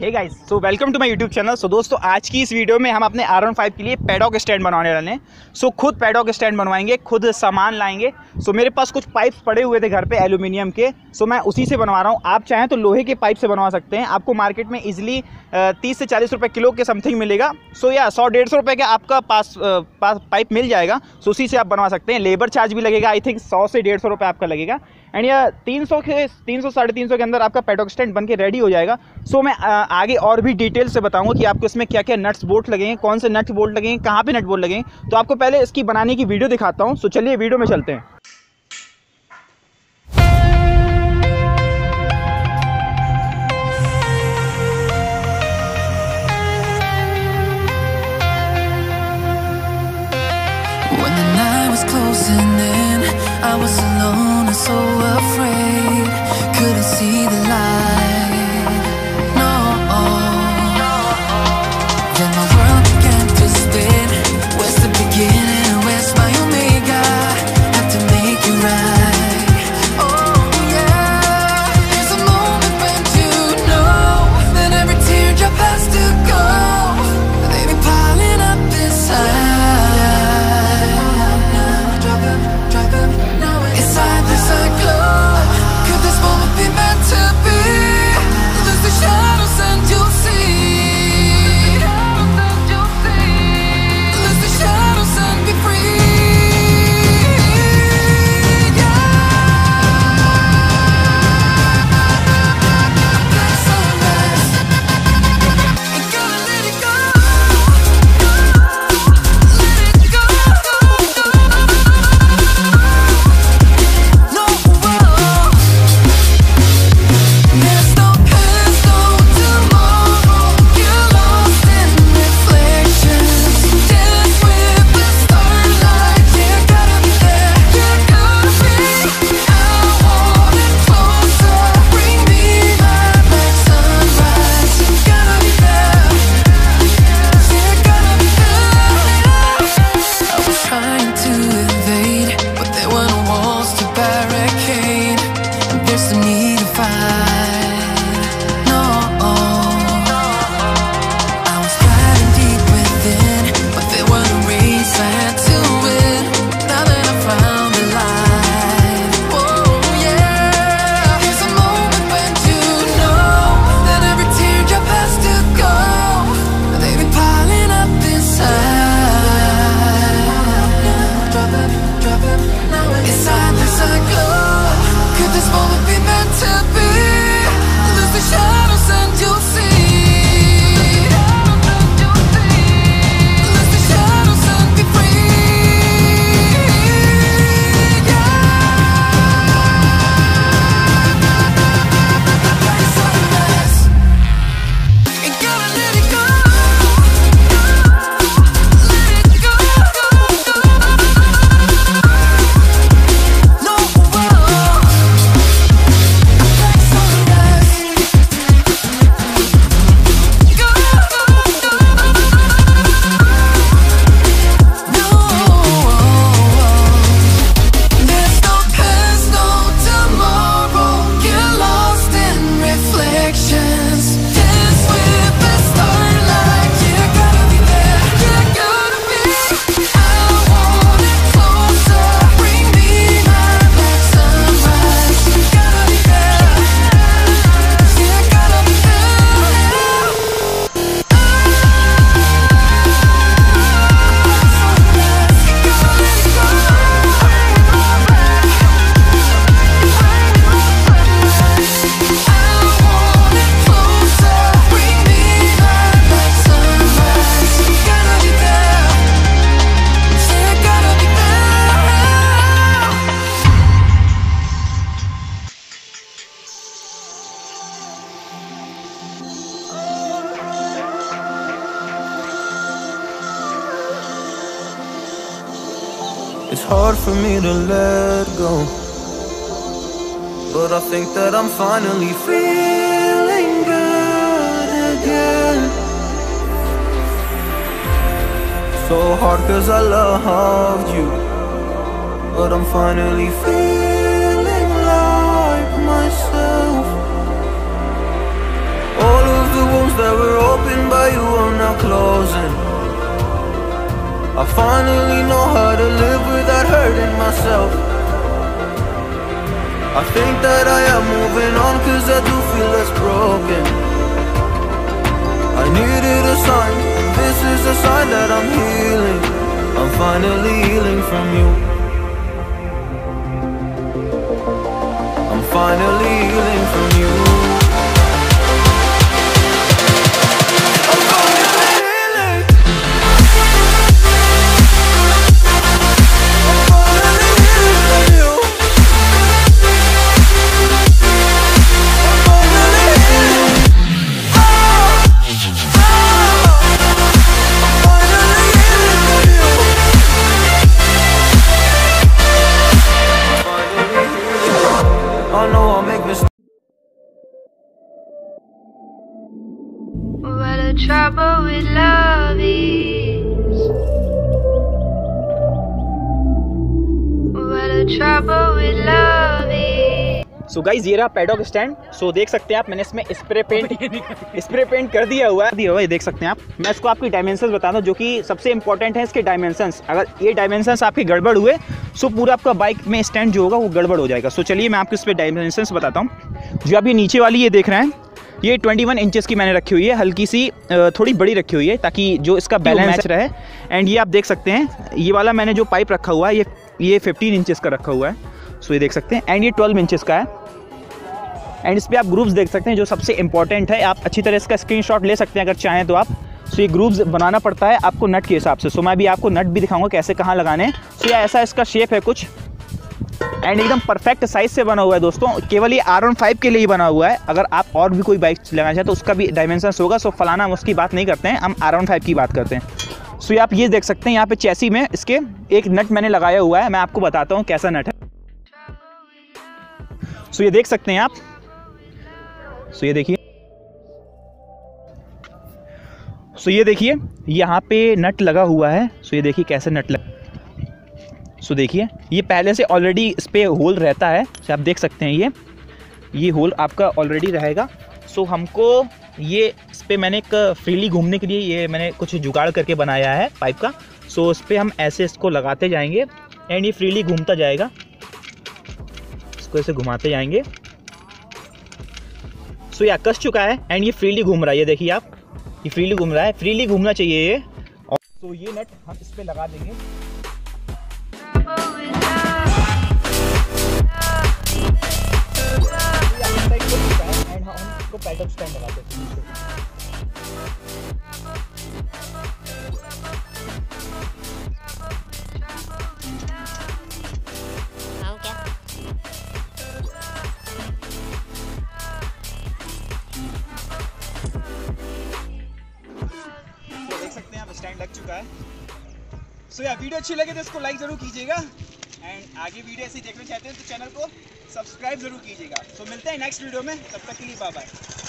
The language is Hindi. Hey guys, so welcome to my YouTube channel. So दोस्तों, आज की इस वीडियो में हम अपने R15 के लिए पैडॉक स्टैंड बनवाने वाले हैं। सो खुद पैडॉक स्टैंड बनवाएंगे, खुद सामान लाएंगे। सो मेरे पास कुछ पाइप्स पड़े हुए थे घर पे एल्यूमिनियम के, सो मैं उसी से बनवा रहा हूँ। आप चाहें तो लोहे के पाइप से बनवा सकते हैं। आपको मार्केट में इजिली 30 से 40 रुपये किलो के समथिंग मिलेगा। सो या 100-150 रुपये का आपका पास पाइप मिल जाएगा। सो उसी से आप बनवा सकते हैं। लेबर चार्ज भी लगेगा, आई थिंक 100 से 150 रुपये आपका लगेगा। एंड या 300 से 350-350 के अंदर आपका पैडॉक स्टैंड बन के रेडी हो जाएगा। सो मैं आगे और भी डिटेल से बताऊंगा कि आपको इसमें क्या क्या नट्स बोल्ट लगेंगे, कौन से नट्स बोल्ट लगेंगे, कहाँ पे नट बोल्ट लगेंगे। तो आपको पहले इसकी बनाने की वीडियो दिखाता हूँ। सो चलिए वीडियो में चलते हैं। It's hard for me to let go, but I think that I'm finally feeling good again. So hard 'cause I loved you, but I'm finally feeling like finally know how to live without hurting myself. I think that I am moving on, cause I do feel less broken. I needed a sign, this is a sign that I'm healing. I'm finally healing from you. I'm finally healing from you. What a trouble with love is. What a trouble with love is. So guys, ये रहा पैडॉक स्टैंड। So देख सकते हैं आप, मैंने इसमें स्प्रे पेंट कर दिया हुआ है, देख सकते हैं आप। मैं इसको आपकी डायमेंशंस बताता हूँ, जो कि सबसे इंपॉर्टेंट है इसके डायमेंशंस। अगर ये डायमेंशंस आपके गड़बड़ हुए सो पूरा आपका बाइक में स्टैंड जो होगा वो गड़बड़ हो जाएगा। सो चलिए मैं आपको इस पर डायमेंशंस बताता हूँ। जो आप ये नीचे वाली ये देख रहे हैं, ये 21 इंचेस की मैंने रखी हुई है, हल्की सी थोड़ी बड़ी रखी हुई है ताकि जो इसका बैलेंस मैच रहे। एंड ये आप देख सकते हैं, ये वाला मैंने जो पाइप रखा हुआ है ये 15 इंचेस का रखा हुआ है। सो ये देख सकते हैं। एंड ये 12 इंचेस का है। एंड इस पर आप ग्रूव्स देख सकते हैं, जो सबसे इंपॉर्टेंट है। आप अच्छी तरह इसका स्क्रीनशॉट ले सकते हैं अगर चाहें तो आप। सो ये ग्रूव्स बनाना पड़ता है आपको नट के हिसाब से। सो मैं भी आपको नट भी दिखाऊंगा कैसे कहाँ लगाने हैं। सो ऐसा इसका शेप है कुछ, एंड एकदम परफेक्ट साइज से बना हुआ है दोस्तों। केवल ये R15 के लिए ही बना हुआ है। अगर आप और भी कोई बाइक लगाना चाहें तो उसका भी डायमेंशंस होगा। सो फलाना हम उसकी बात नहीं करते हैं, हम R15 की बात करते हैं। सो आप ये देख सकते हैं, यहाँ पे चैसी में इसके एक नट मैंने लगाया हुआ है। मैं आपको बताता हूँ कैसा नट है। सो ये देख सकते हैं आप। सो ये देखिए, यहाँ पे नट लगा हुआ है। सो ये देखिए कैसे नट लगा। सो देखिए, ये पहले से ऑलरेडी इस पर होल रहता है। सो आप देख सकते हैं ये होल आपका ऑलरेडी रहेगा। सो हमको ये इस पर मैंने एक फ्रीली घूमने के लिए ये मैंने कुछ जुगाड़ करके बनाया है पाइप का। सो इस पर हम ऐसे इसको लगाते जाएंगे एंड ये फ्रीली घूमता जाएगा। इसको ऐसे घुमाते जाएंगे। सो ये कस चुका है एंड ये फ्रीली घूम रहा है। ये देखिए आप, ये फ्रीली घूम रहा है। फ्रीली घूमना चाहिए ये। और सो ये नट हम इस पर लगा देंगे। पैडॉक स्टैंड लगाते हैं। ओके। तो देख सकते हैं आप, स्टैंड लग चुका है। सो यार, वीडियो अच्छी लगे तो इसको लाइक जरूर कीजिएगा, एंड आगे वीडियो ऐसी देखना चाहते हैं तो चैनल को सब्सक्राइब जरूर कीजिएगा। तो मिलते हैं नेक्स्ट वीडियो में, तब तक के लिए बाय बाय।